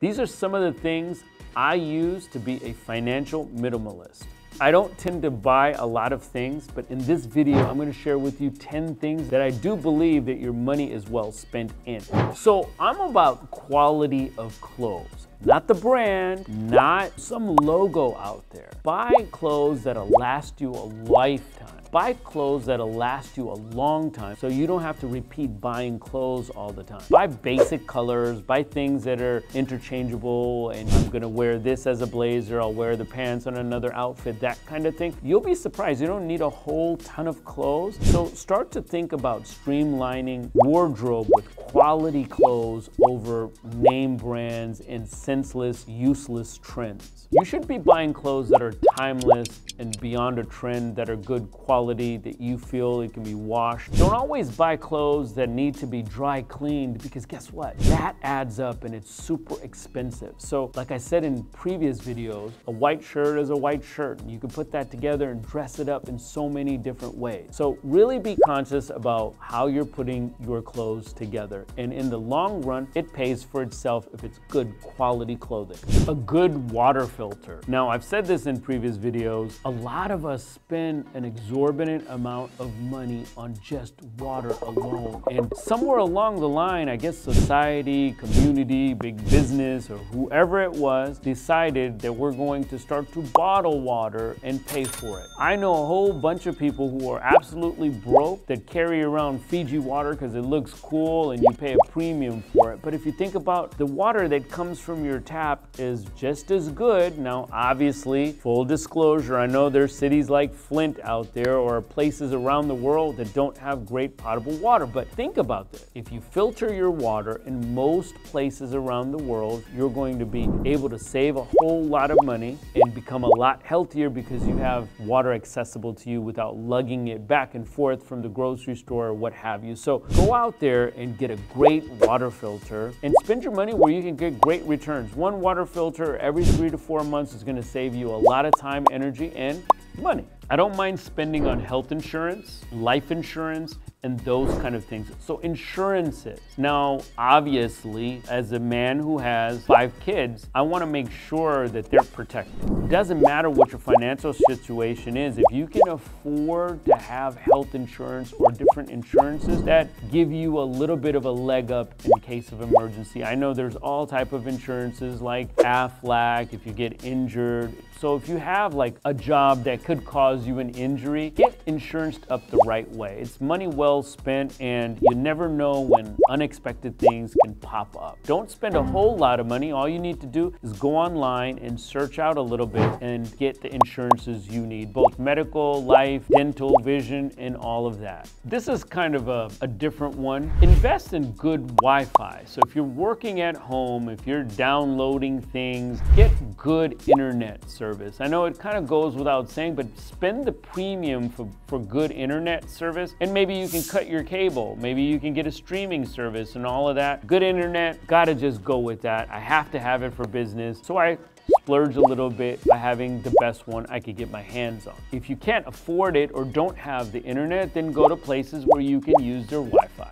These are some of the things I use to be a financial minimalist. I don't tend to buy a lot of things, but in this video, I'm gonna share with you 10 things that I do believe that your money is well spent in. So I'm about quality of clothes. Not the brand, not some logo out there. Buy clothes that'll last you a lifetime. Buy clothes that'll last you a long time so you don't have to repeat buying clothes all the time. Buy basic colors, buy things that are interchangeable, and I'm gonna wear this as a blazer, I'll wear the pants on another outfit, that kind of thing. You'll be surprised, you don't need a whole ton of clothes. So start to think about streamlining wardrobe with quality clothes over name brands and senseless, useless trends. You should be buying clothes that are timeless and beyond a trend, that are good quality, that you feel it can be washed. Don't always buy clothes that need to be dry cleaned, because guess what? That adds up and it's super expensive. So like I said in previous videos, a white shirt is a white shirt, and you can put that together and dress it up in so many different ways. So really be conscious about how you're putting your clothes together. And in the long run, it pays for itself if it's good quality clothing. A good water filter. Now, I've said this in previous videos, a lot of us spend an exorbitant amount of money on just water alone. And somewhere along the line, I guess society, community, big business, or whoever it was, decided that we're going to start to bottle water and pay for it. I know a whole bunch of people who are absolutely broke that carry around Fiji water because it looks cool and you pay a premium for it. But if you think about the water that comes from your tap is just as good. Now, obviously, full disclosure, I know there's cities like Flint out there or places around the world that don't have great potable water, but think about this. If you filter your water in most places around the world, you're going to be able to save a whole lot of money and become a lot healthier because you have water accessible to you without lugging it back and forth from the grocery store or what have you. So go out there and get a great water filter and spend your money where you can get great returns. One water filter every 3 to 4 months is going to save you a lot of time, energy, and money. I don't mind spending on health insurance, life insurance, and those kind of things. So insurances. Now, obviously, as a man who has 5 kids, I want to make sure that they're protected. It doesn't matter what your financial situation is. If you can afford to have health insurance or different insurances that give you a little bit of a leg up in case of emergency. I know there's all type of insurances like AFLAC, if you get injured. So if you have like a job that could cause you an injury, get insuranced up the right way. It's money well spent, and you never know when unexpected things can pop up. Don't spend a whole lot of money. All you need to do is go online and search out a little bit and get the insurances you need, both medical, life, dental, vision, and all of that. This is kind of a different one. Invest in good Wi-Fi. So if you're working at home, if you're downloading things, get good internet service. I know it kind of goes without saying, but spend the premium for good internet service, and maybe you can cut your cable. Maybe you can get a streaming service and all of that. Good internet, gotta just go with that. I have to have it for business. So I splurge a little bit by having the best one I could get my hands on. If you can't afford it or don't have the internet, then go to places where you can use their Wi-Fi.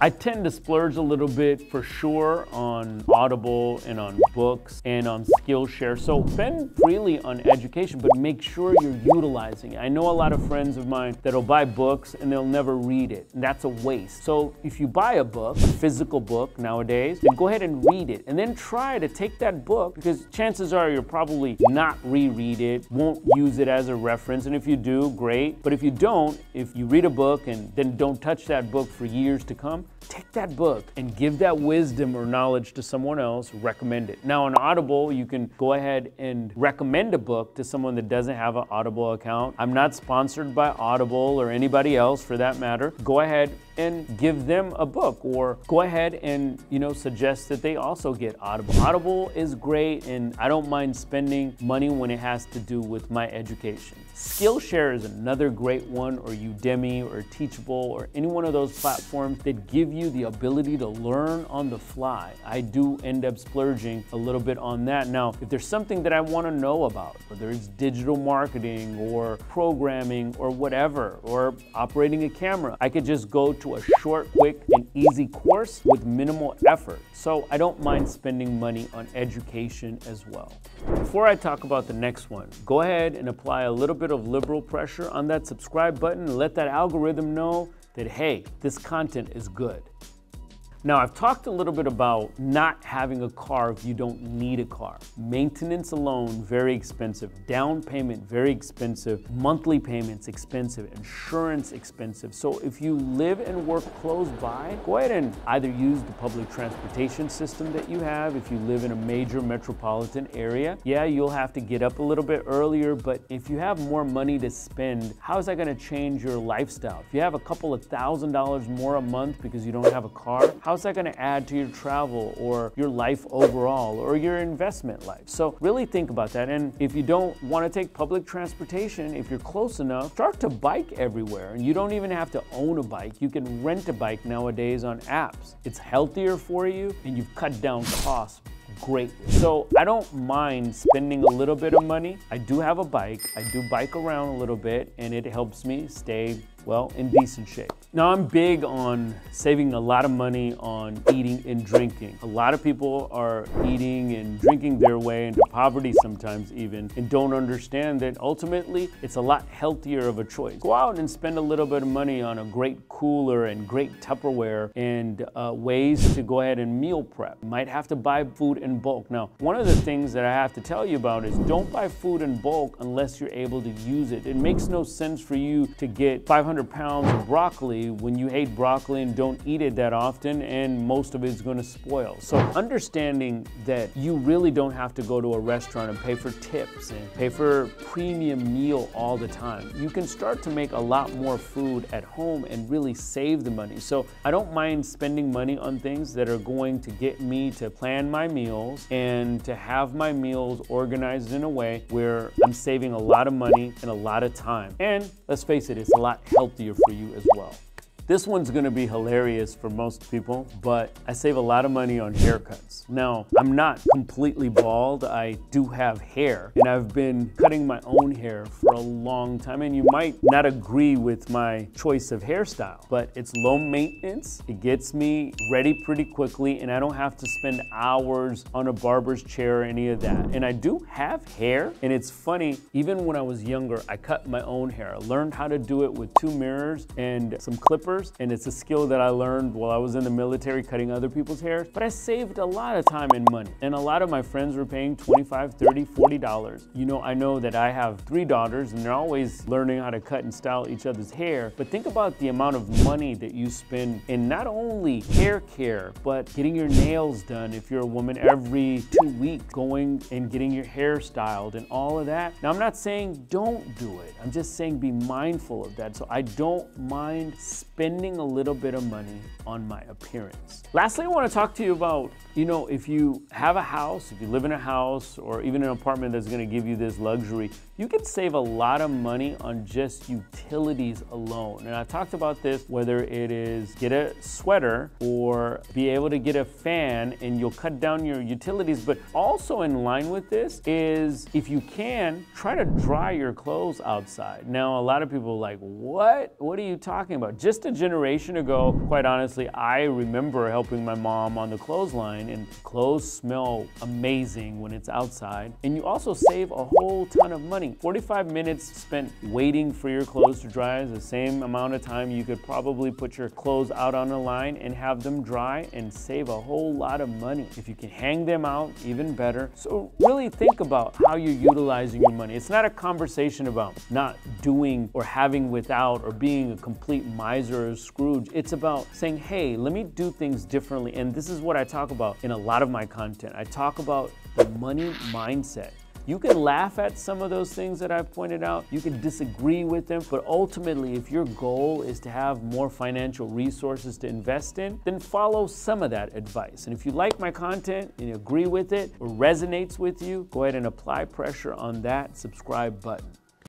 I tend to splurge a little bit for sure on Audible and on books and on Skillshare. So spend freely on education, but make sure you're utilizing it. I know a lot of friends of mine that'll buy books and they'll never read it, and that's a waste. So if you buy a book, a physical book nowadays, then go ahead and read it, and then try to take that book, because chances are you'll probably not reread it, won't use it as a reference, and if you do, great. But if you don't, if you read a book and then don't touch that book for years to come, take that book and give that wisdom or knowledge to someone else, recommend it. Now on Audible, you can go ahead and recommend a book to someone that doesn't have an Audible account. I'm not sponsored by Audible or anybody else for that matter. Go ahead and give them a book, or go ahead and, you know, suggest that they also get Audible. Audible is great, and I don't mind spending money when it has to do with my education. Skillshare is another great one, or Udemy or Teachable or any one of those platforms that give you the ability to learn on the fly. I do end up splurging a little bit on that. Now, if there's something that I want to know about, whether it's digital marketing or programming or whatever, or operating a camera, I could just go to a short, quick, and easy course with minimal effort, so I don't mind spending money on education as well. Before I talk about the next one, go ahead and apply a little bit of liberal pressure on that subscribe button and let that algorithm know that, hey, this content is good. Now, I've talked a little bit about not having a car if you don't need a car. Maintenance alone, very expensive. Down payment, very expensive. Monthly payments, expensive. Insurance, expensive. So if you live and work close by, go ahead and either use the public transportation system that you have. If you live in a major metropolitan area, yeah, you'll have to get up a little bit earlier, but if you have more money to spend, how is that gonna change your lifestyle? If you have a couple of $1,000 more a month because you don't have a car, how's that gonna add to your travel or your life overall or your investment life? So really think about that. And if you don't wanna take public transportation, if you're close enough, start to bike everywhere. And you don't even have to own a bike. You can rent a bike nowadays on apps. It's healthier for you and you've cut down costs greatly. So I don't mind spending a little bit of money. I do have a bike. I do bike around a little bit and it helps me stay, well, in decent shape. Now, I'm big on saving a lot of money on eating and drinking. A lot of people are eating and drinking their way into poverty sometimes even, and don't understand that ultimately it's a lot healthier of a choice. Go out and spend a little bit of money on a great cooler and great Tupperware and ways to go ahead and meal prep. You might have to buy food in bulk. Now, one of the things that I have to tell you about is don't buy food in bulk unless you're able to use it. It makes no sense for you to get 500 pounds of broccoli when you hate broccoli and don't eat it that often and most of it's gonna spoil. So understanding that you really don't have to go to a restaurant and pay for tips and pay for premium meal all the time. You can start to make a lot more food at home and really save the money. So I don't mind spending money on things that are going to get me to plan my meals and to have my meals organized in a way where I'm saving a lot of money and a lot of time. And let's face it, it's a lot healthier for you as well. This one's gonna be hilarious for most people, but I save a lot of money on haircuts. Now, I'm not completely bald. I do have hair, and I've been cutting my own hair for a long time, and you might not agree with my choice of hairstyle, but it's low maintenance. It gets me ready pretty quickly, and I don't have to spend hours on a barber's chair or any of that. And I do have hair, and it's funny, even when I was younger, I cut my own hair. I learned how to do it with two mirrors and some clippers, and it's a skill that I learned while I was in the military cutting other people's hair. But I saved a lot of time and money. And a lot of my friends were paying $25, $30, $40. You know, I know that I have three daughters and they're always learning how to cut and style each other's hair. But think about the amount of money that you spend in not only hair care, but getting your nails done if you're a woman every 2 weeks, going and getting your hair styled and all of that. Now, I'm not saying don't do it. I'm just saying be mindful of that. So I don't mind spending a little bit of money on my appearance. Lastly, I want to talk to you about, you know, if you have a house, if you live in a house or even an apartment that's going to give you this luxury, you can save a lot of money on just utilities alone. And I've talked about this, whether it is get a sweater or be able to get a fan and you'll cut down your utilities. But also in line with this is if you can, try to dry your clothes outside. Now, a lot of people are like, what? What are you talking about? Just a generation ago, quite honestly, I remember helping my mom on the clothesline, and clothes smell amazing when it's outside. And you also save a whole ton of money. 45 minutes spent waiting for your clothes to dry is the same amount of time you could probably put your clothes out on the line and have them dry and save a whole lot of money. If you can hang them out, even better. So really think about how you're utilizing your money. It's not a conversation about not doing or having without or being a complete miser Scrooge. It's about saying, hey, let me do things differently. And this is what I talk about in a lot of my content. I talk about the money mindset. You can laugh at some of those things that I've pointed out. You can disagree with them, but ultimately, if your goal is to have more financial resources to invest in, then follow some of that advice. And if you like my content and you agree with it or resonates with you, go ahead and apply pressure on that subscribe button.